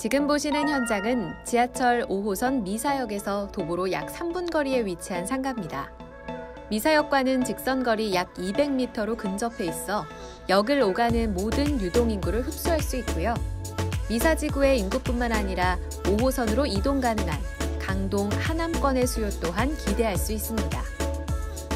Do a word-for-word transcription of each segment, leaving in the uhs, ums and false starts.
지금 보시는 현장은 지하철 오 호선 미사역에서 도보로 약 삼 분 거리에 위치한 상가입니다. 미사역과는 직선 거리 약 이백 미터로 근접해 있어 역을 오가는 모든 유동인구를 흡수할 수 있고요. 미사지구의 인구뿐만 아니라 오 호선으로 이동 가능한 강동, 하남권의 수요 또한 기대할 수 있습니다.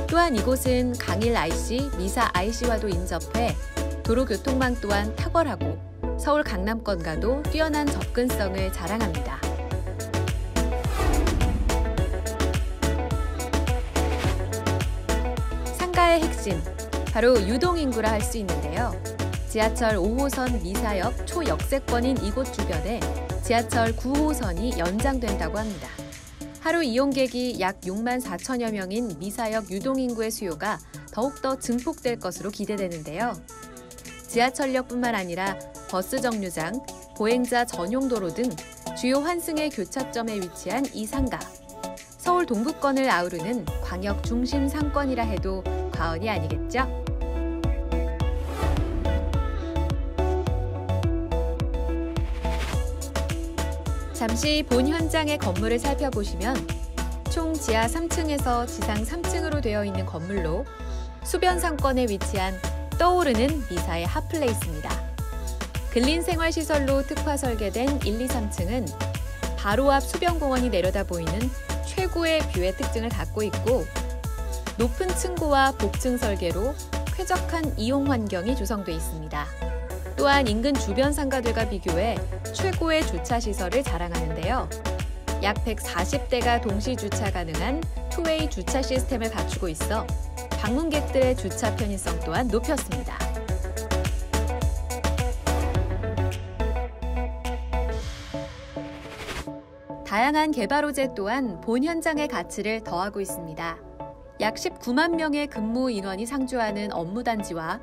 또한 이곳은 강일아이씨, 미사아이씨와도 인접해 도로교통망 또한 탁월하고 서울 강남권과도 뛰어난 접근성을 자랑합니다. 상가의 핵심, 바로 유동인구라 할 수 있는데요. 지하철 오 호선 미사역 초역세권인 이곳 주변에 지하철 구 호선이 연장된다고 합니다. 하루 이용객이 약 육만 사천여 명인 미사역 유동인구의 수요가 더욱더 증폭될 것으로 기대되는데요. 지하철역뿐만 아니라 버스 정류장, 보행자 전용도로 등 주요 환승의 교차점에 위치한 이 상가. 서울 동부권을 아우르는 광역 중심 상권이라 해도 과언이 아니겠죠? 잠시 본 현장의 건물을 살펴보시면 총 지하 삼 층에서 지상 삼 층으로 되어 있는 건물로 수변 상권에 위치한 떠오르는 미사의 핫플레이스입니다. 근린생활시설로 특화 설계된 일, 이, 삼 층은 바로 앞 수변공원이 내려다보이는 최고의 뷰의 특징을 갖고 있고 높은 층고와 복층 설계로 쾌적한 이용 환경이 조성돼 있습니다. 또한 인근 주변 상가들과 비교해 최고의 주차시설을 자랑하는데요. 약 백사십 대가 동시 주차 가능한 투웨이 주차 시스템을 갖추고 있어 방문객들의 주차 편의성 또한 높였습니다. 다양한 개발호재 또한 본 현장의 가치를 더하고 있습니다. 약 십구만 명의 근무 인원이 상주하는 업무단지와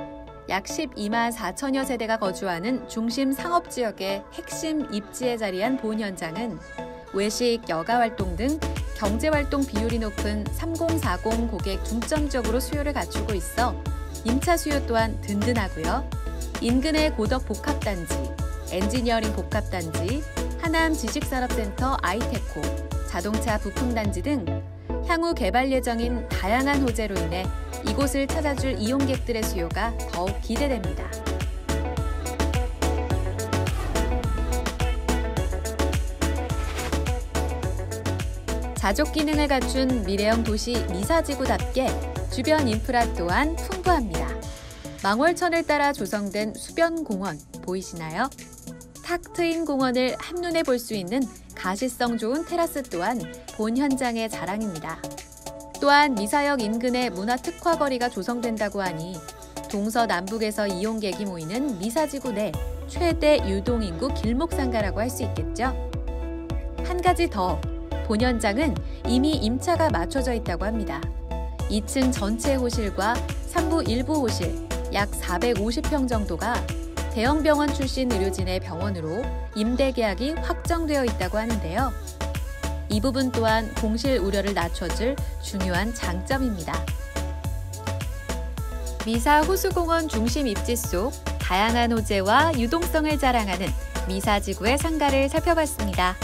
약 십이만 사천여 세대가 거주하는 중심 상업지역의 핵심 입지에 자리한 본 현장은 외식, 여가활동 등 경제활동 비율이 높은 삼십, 사십 고객 중점적으로 수요를 갖추고 있어 임차 수요 또한 든든하고요. 인근의 고덕복합단지, 엔지니어링복합단지, 하남 지식산업센터 아이테코, 자동차 부품단지 등 향후 개발 예정인 다양한 호재로 인해 이곳을 찾아줄 이용객들의 수요가 더욱 기대됩니다. 자족 기능을 갖춘 미래형 도시 미사지구답게 주변 인프라 또한 풍부합니다. 망월천을 따라 조성된 수변공원 보이시나요? 탁 트인 공원을 한눈에 볼 수 있는 가시성 좋은 테라스 또한 본 현장의 자랑입니다. 또한 미사역 인근의 문화 특화 거리가 조성된다고 하니 동서남북에서 이용객이 모이는 미사지구 내 최대 유동인구 길목상가라고 할 수 있겠죠? 한 가지 더, 본 현장은 이미 임차가 맞춰져 있다고 합니다. 이 층 전체 호실과 삼 부 일부 호실 약 사백오십 평 정도가 대형 병원 출신 의료진의 병원으로 임대 계약이 확정되어 있다고 하는데요. 이 부분 또한 공실 우려를 낮춰줄 중요한 장점입니다. 미사 호수공원 중심 입지 속 다양한 호재와 유동성을 자랑하는 미사지구의 상가를 살펴봤습니다.